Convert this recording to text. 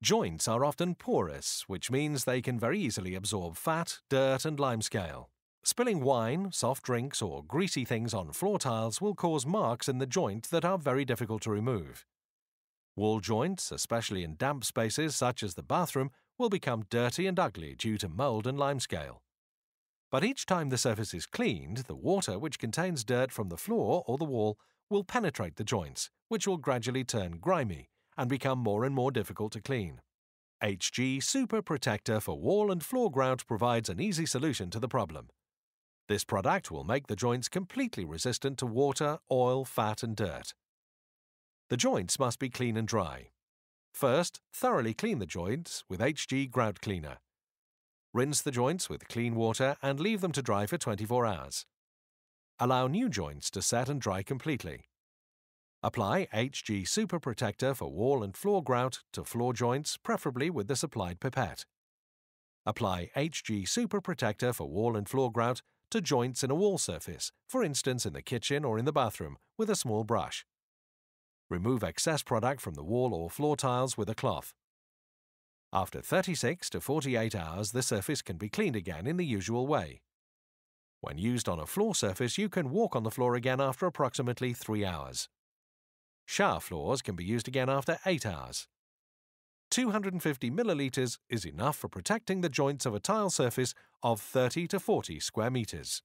Joints are often porous, which means they can very easily absorb fat, dirt and limescale. Spilling wine, soft drinks or greasy things on floor tiles will cause marks in the joint that are very difficult to remove. Wall joints, especially in damp spaces such as the bathroom, will become dirty and ugly due to mould and limescale. But each time the surface is cleaned, the water which contains dirt from the floor or the wall will penetrate the joints, which will gradually turn grimy and become more and more difficult to clean. HG Super Protector for Wall and Floor Grout provides an easy solution to the problem. This product will make the joints completely resistant to water, oil, fat and dirt. The joints must be clean and dry. First, thoroughly clean the joints with HG Grout Cleaner. Rinse the joints with clean water and leave them to dry for 24 hours. Allow new joints to set and dry completely. Apply HG Super Protector for Wall and Floor Grout to floor joints, preferably with the supplied pipette. Apply HG Super Protector for Wall and Floor Grout to joints in a wall surface, for instance in the kitchen or in the bathroom, with a small brush. Remove excess product from the wall or floor tiles with a cloth. After 36 to 48 hours, the surface can be cleaned again in the usual way. When used on a floor surface, you can walk on the floor again after approximately 3 hours. Shower floors can be used again after 8 hours. 250 millilitres is enough for protecting the joints of a tile surface of 30 to 40 square metres.